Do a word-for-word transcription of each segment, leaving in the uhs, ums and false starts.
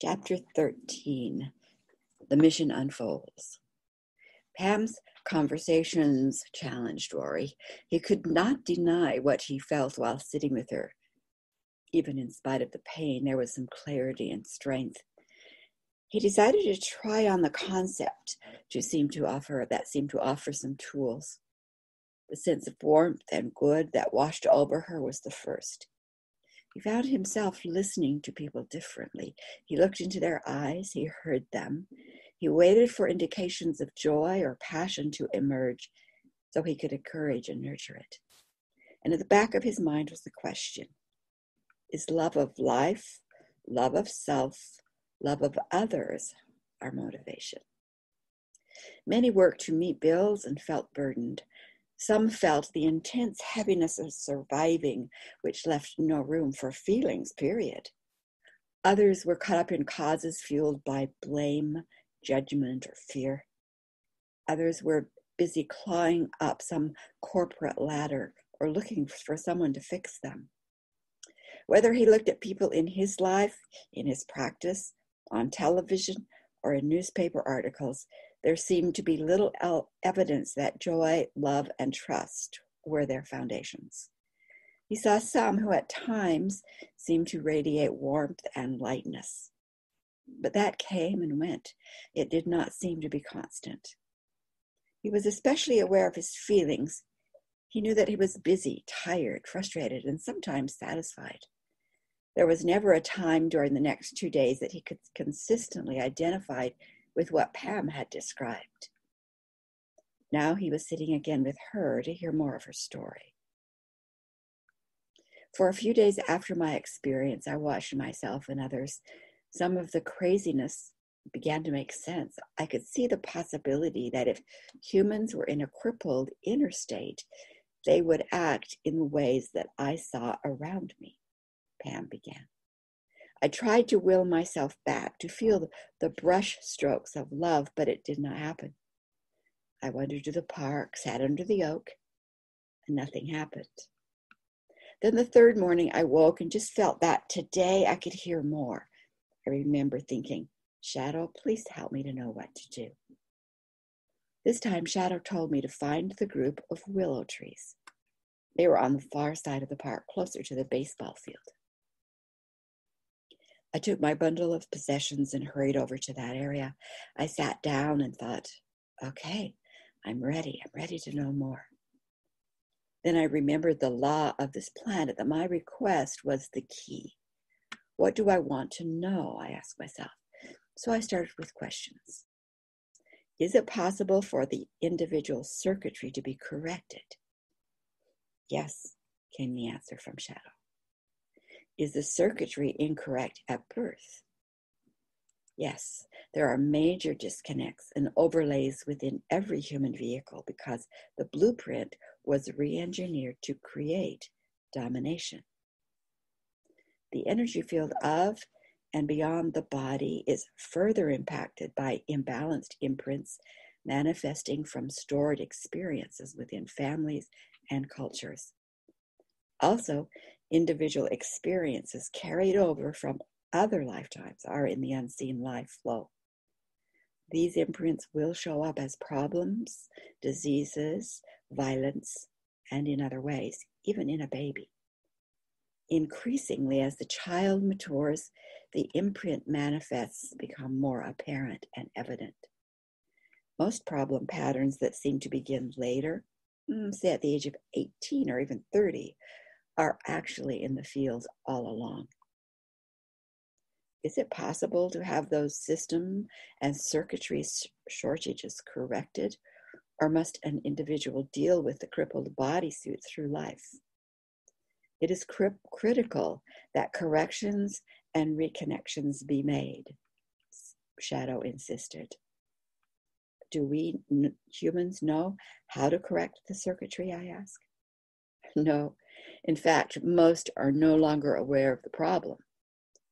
Chapter thirteen, The Mission Unfolds. Pam's conversations challenged Rory. He could not deny what he felt while sitting with her. Even in spite of the pain, there was some clarity and strength. He decided to try on the concept to seem to offer, that seemed to offer some tools. The sense of warmth and good that washed over her was the first. He found himself listening to people differently. He looked into their eyes. He heard them. He waited for indications of joy or passion to emerge so he could encourage and nurture it. And at the back of his mind was the question, is love of life, love of self, love of others our motivation? Many worked to meet bills and felt burdened. Some felt the intense heaviness of surviving, which left no room for feelings, period. Others were caught up in causes fueled by blame, judgment, or fear. Others were busy clawing up some corporate ladder or looking for someone to fix them. Whether he looked at people in his life, in his practice, on television, or in newspaper articles, there seemed to be little evidence that joy, love, and trust were their foundations. He saw some who at times seemed to radiate warmth and lightness. But that came and went. It did not seem to be constant. He was especially aware of his feelings. He knew that he was busy, tired, frustrated, and sometimes satisfied. There was never a time during the next two days that he could consistently identify with what Pam had described. Now he was sitting again with her to hear more of her story. For a few days after my experience, I watched myself and others. Some of the craziness began to make sense. I could see the possibility that if humans were in a crippled inner state, they would act in the ways that I saw around me, Pam began. I tried to will myself back, to feel the brush strokes of love, but it did not happen. I wandered to the park, sat under the oak, and nothing happened. Then the third morning I woke and just felt that today I could hear more. I remember thinking, Shadow, please help me to know what to do. This time Shadow told me to find the group of willow trees. They were on the far side of the park, closer to the baseball field. I took my bundle of possessions and hurried over to that area. I sat down and thought, okay, I'm ready. I'm ready to know more. Then I remembered the law of this planet, that my request was the key. What do I want to know? I asked myself. So I started with questions. Is it possible for the individual circuitry to be corrected? Yes, came the answer from Shadow. Is the circuitry incorrect at birth? Yes, there are major disconnects and overlays within every human vehicle because the blueprint was re-engineered to create domination. The energy field of and beyond the body is further impacted by imbalanced imprints manifesting from stored experiences within families and cultures. Also, individual experiences carried over from other lifetimes are in the unseen life flow. These imprints will show up as problems, diseases, violence, and in other ways, even in a baby. Increasingly, as the child matures, the imprint manifests become more apparent and evident. Most problem patterns that seem to begin later, say at the age of eighteen or even thirty, are actually in the field all along. Is it possible to have those system and circuitry shortages corrected, or must an individual deal with the crippled bodysuit through life? It is cri- critical that corrections and reconnections be made, Shadow insisted. Do we n- humans know how to correct the circuitry, I asked. No. In fact, most are no longer aware of the problem.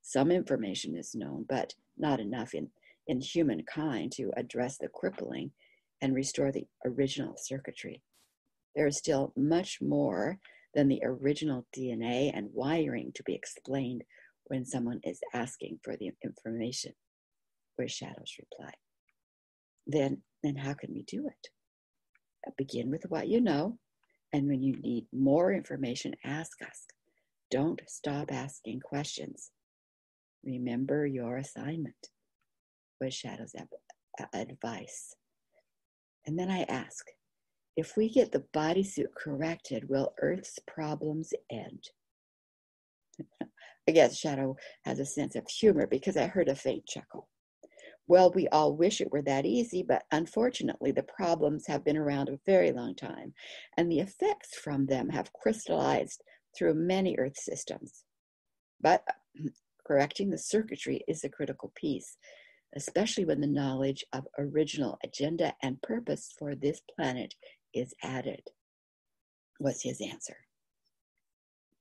Some information is known, but not enough in, in humankind to address the crippling and restore the original circuitry. There is still much more than the original D N A and wiring to be explained when someone is asking for the information, where shadows reply. Then, then how can we do it? Begin with what you know, and when you need more information, ask us. Don't stop asking questions. Remember your assignment, was Shadow's advice. And then I ask, if we get the bodysuit corrected, will Earth's problems end? I guess Shadow has a sense of humor because I heard a faint chuckle. Well, we all wish it were that easy, but unfortunately, the problems have been around a very long time, and the effects from them have crystallized through many Earth systems. But correcting the circuitry is a critical piece, especially when the knowledge of original agenda and purpose for this planet is added, was his answer.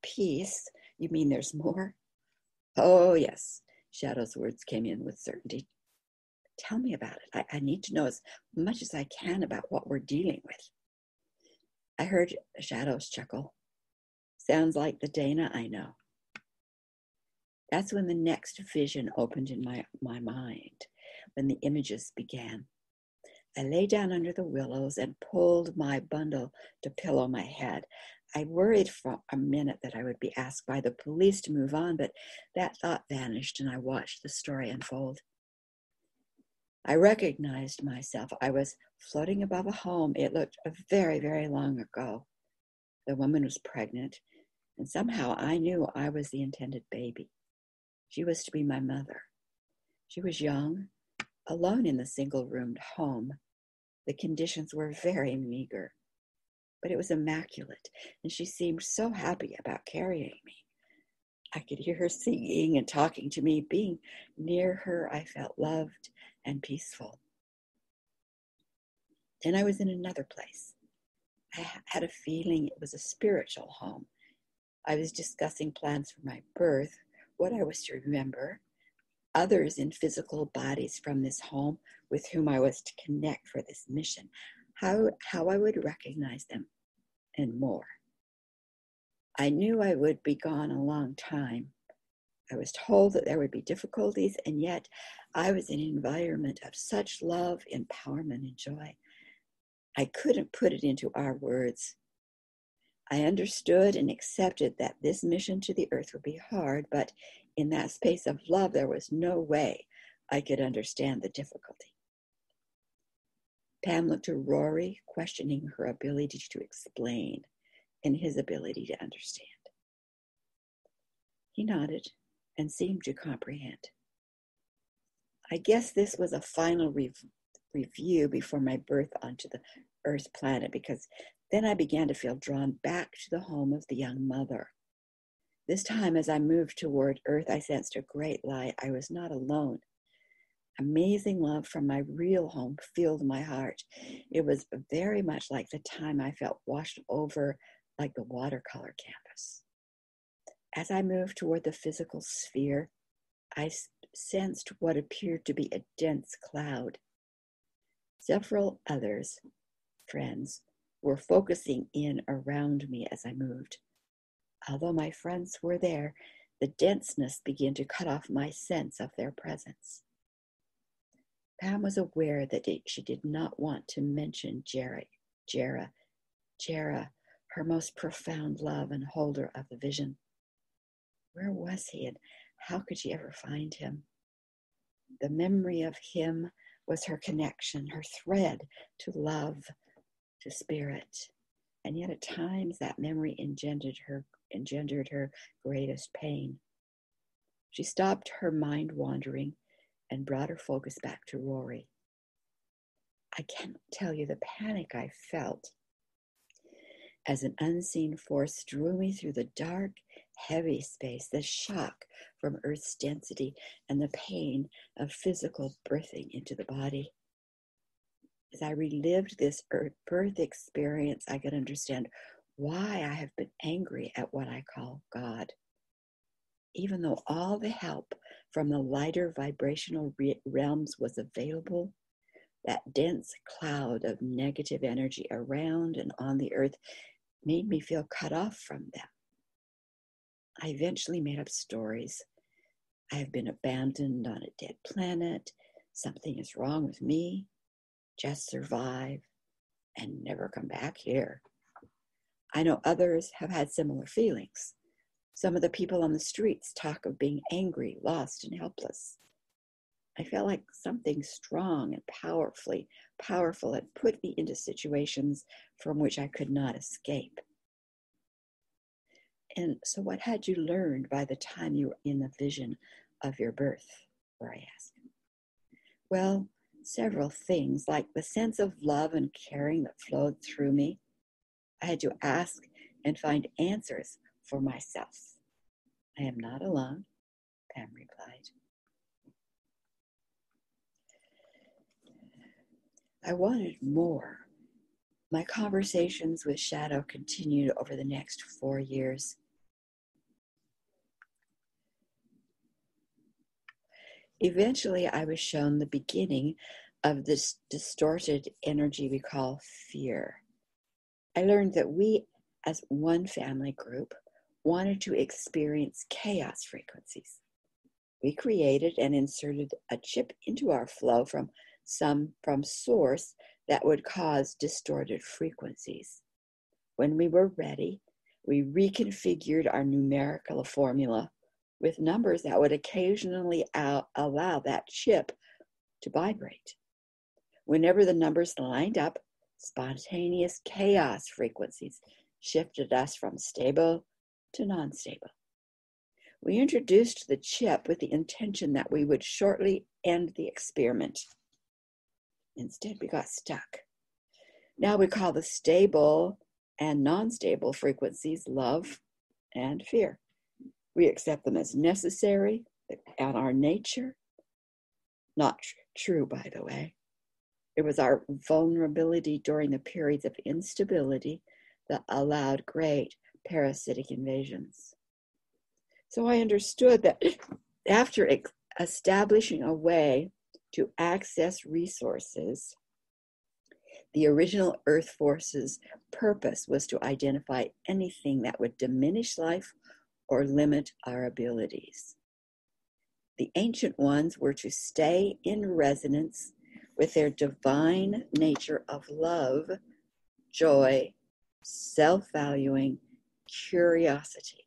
Peace? You mean there's more? Oh, yes. Shadow's words came in with certainty. Tell me about it. I, I need to know as much as I can about what we're dealing with. I heard Shadow's chuckle. Sounds like the Dana I know. That's when the next vision opened in my, my mind, when the images began. I lay down under the willows and pulled my bundle to pillow my head. I worried for a minute that I would be asked by the police to move on, but that thought vanished and I watched the story unfold. I recognized myself. I was floating above a home. It looked very, very long ago. The woman was pregnant, and somehow I knew I was the intended baby. She was to be my mother. She was young, alone in the single-roomed home. The conditions were very meager, but it was immaculate, and she seemed so happy about carrying me. I could hear her singing and talking to me. Being near her, I felt loved and peaceful. Then I was in another place. I had a feeling it was a spiritual home. I was discussing plans for my birth, what I was to remember, others in physical bodies from this home with whom I was to connect for this mission, how, how I would recognize them, and more. I knew I would be gone a long time. I was told that there would be difficulties, and yet I was in an environment of such love, empowerment, and joy. I couldn't put it into our words. I understood and accepted that this mission to the earth would be hard, but in that space of love, there was no way I could understand the difficulty. Pam looked at Rory, questioning her ability to explain and his ability to understand. He nodded and seemed to comprehend. I guess this was a final re- review before my birth onto the Earth planet, because then I began to feel drawn back to the home of the young mother. This time, as I moved toward Earth, I sensed a great light. I was not alone. Amazing love from my real home filled my heart. It was very much like the time I felt washed over like the watercolor canvas. As I moved toward the physical sphere, I sensed what appeared to be a dense cloud. Several others, friends, were focusing in around me as I moved. Although my friends were there, the denseness began to cut off my sense of their presence. Pam was aware that she did not want to mention Jerry, Jera, Jera, her most profound love and holder of the vision. Where was he, and how could she ever find him? The memory of him was her connection, her thread to love, to spirit. And yet at times that memory engendered her, engendered her greatest pain. She stopped her mind wandering and brought her focus back to Rory. I cannot tell you the panic I felt as an unseen force drew me through the dark, heavy space, the shock from Earth's density, and the pain of physical birthing into the body. As I relived this Earth birth experience, I could understand why I have been angry at what I call God. Even though all the help from the lighter vibrational re- realms was available, that dense cloud of negative energy around and on the Earth made me feel cut off from them. I eventually made up stories I have been abandoned on a dead planet. Something is wrong with me. Just survive and never come back here. I know others have had similar feelings. Some of the people on the streets talk of being angry, lost, and helpless. I felt like something strong and powerfully, powerful had put me into situations from which I could not escape. And so what had you learned by the time you were in the vision of your birth? Or I asked. Well, several things, like the sense of love and caring that flowed through me. I had to ask and find answers for myself. I am not alone, Pam replied. I wanted more. My conversations with Shadow continued over the next four years. Eventually, I was shown the beginning of this distorted energy we call fear. I learned that we, as one family group, wanted to experience chaos frequencies. We created and inserted a chip into our flow from some from source that would cause distorted frequencies. When we were ready, we reconfigured our numerical formula with numbers that would occasionally out, allow that chip to vibrate. Whenever the numbers lined up, spontaneous chaos frequencies shifted us from stable to non-stable. We introduced the chip with the intention that we would shortly end the experiment. Instead, we got stuck. Now we call the stable and non-stable frequencies love and fear. We accept them as necessary and our nature. Not tr- true, by the way. It was our vulnerability during the periods of instability that allowed great parasitic invasions. So I understood that after ex- establishing a way to access resources, the original Earth Force's purpose was to identify anything that would diminish life or limit our abilities. The Ancient Ones were to stay in resonance with their divine nature of love, joy, self-valuing, curiosity.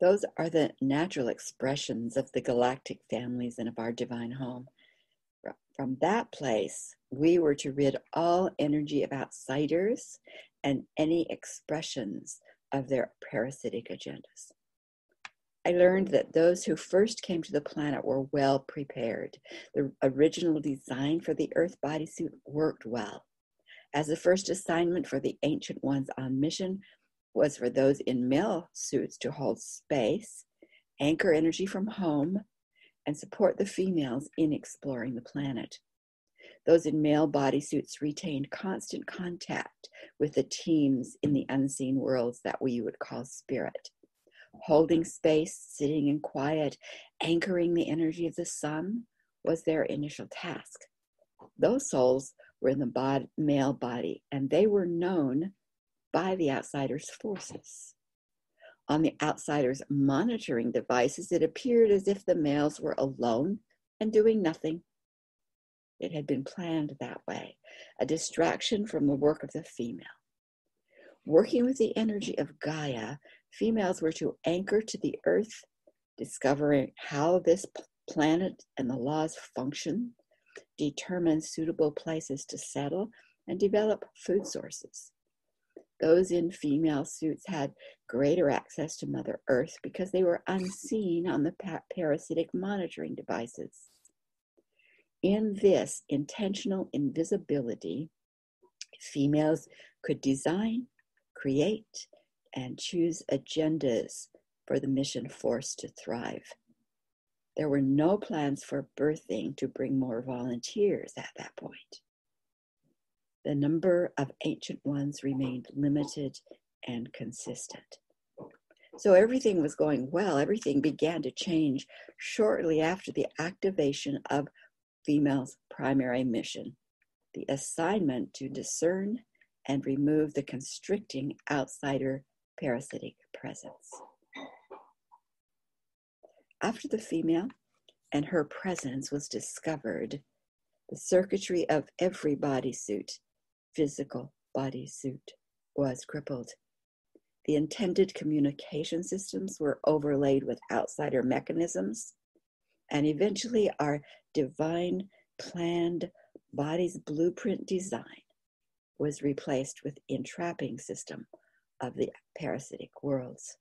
Those are the natural expressions of the galactic families and of our divine home. From that place, we were to rid all energy of outsiders and any expressions of their parasitic agendas. I learned that those who first came to the planet were well prepared. The original design for the Earth bodysuit worked well. As the first assignment for the Ancient Ones on mission was for those in male suits to hold space, anchor energy from home, and support the females in exploring the planet. Those in male bodysuits retained constant contact with the teams in the unseen worlds that we would call spirit. Holding space, sitting in quiet, anchoring the energy of the sun was their initial task. Those souls were in the bod- male body, and they were known by the outsiders' forces. On the outsiders' monitoring devices, it appeared as if the males were alone and doing nothing. It had been planned that way, a distraction from the work of the female. Working with the energy of Gaia, females were to anchor to the earth, discovering how this planet and the law's function, determine suitable places to settle, and develop food sources. Those in female suits had greater access to Mother Earth because they were unseen on the pa- parasitic monitoring devices. In this intentional invisibility, females could design, create, and choose agendas for the mission force to thrive. There were no plans for birthing to bring more volunteers at that point. The number of ancient ones remained limited and consistent. So everything was going well. Everything began to change shortly after the activation of female's primary mission, the assignment to discern and remove the constricting outsider parasitic presence. After the female and her presence was discovered, the circuitry of every bodysuit, physical bodysuit, was crippled. The intended communication systems were overlaid with outsider mechanisms, and eventually our divine planned body's blueprint design was replaced with entrapping system of the parasitic worlds.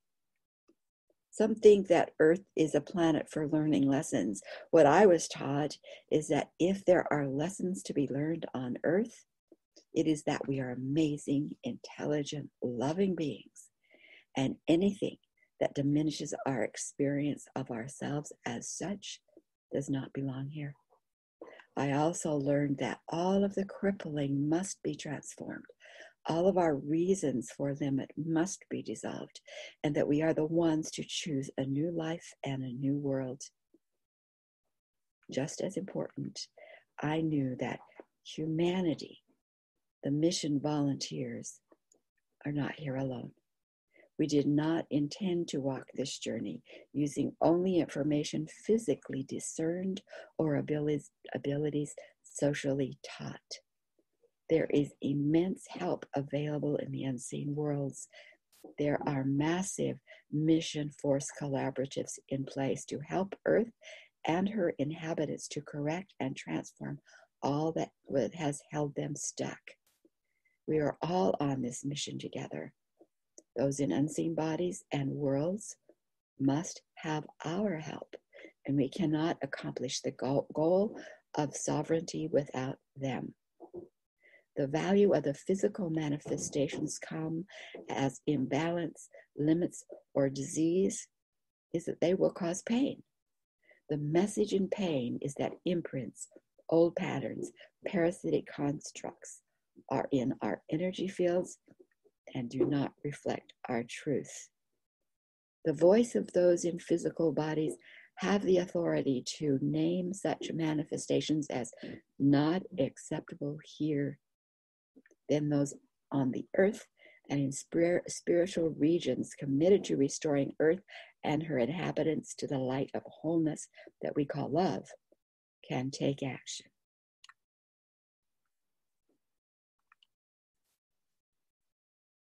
Some think that Earth is a planet for learning lessons. What I was taught is that if there are lessons to be learned on Earth, it is that we are amazing, intelligent, loving beings, and anything that diminishes our experience of ourselves as such does not belong here. I also learned that all of the crippling must be transformed. All of our reasons for limit must be dissolved, and that we are the ones to choose a new life and a new world. Just as important, I knew that humanity, the mission volunteers, are not here alone. We did not intend to walk this journey using only information physically discerned or abilities, abilities socially taught. There is immense help available in the unseen worlds. There are massive mission force collaboratives in place to help Earth and her inhabitants to correct and transform all that has held them stuck. We are all on this mission together. Those in unseen bodies and worlds must have our help, and we cannot accomplish the goal of sovereignty without them. The value of the physical manifestations come as imbalance, limits, or disease is that they will cause pain. The message in pain is that imprints, old patterns, parasitic constructs are in our energy fields and do not reflect our truth. The voice of those in physical bodies have the authority to name such manifestations as not acceptable here. Then those on the earth and in spir- spiritual regions committed to restoring Earth and her inhabitants to the light of wholeness that we call love can take action.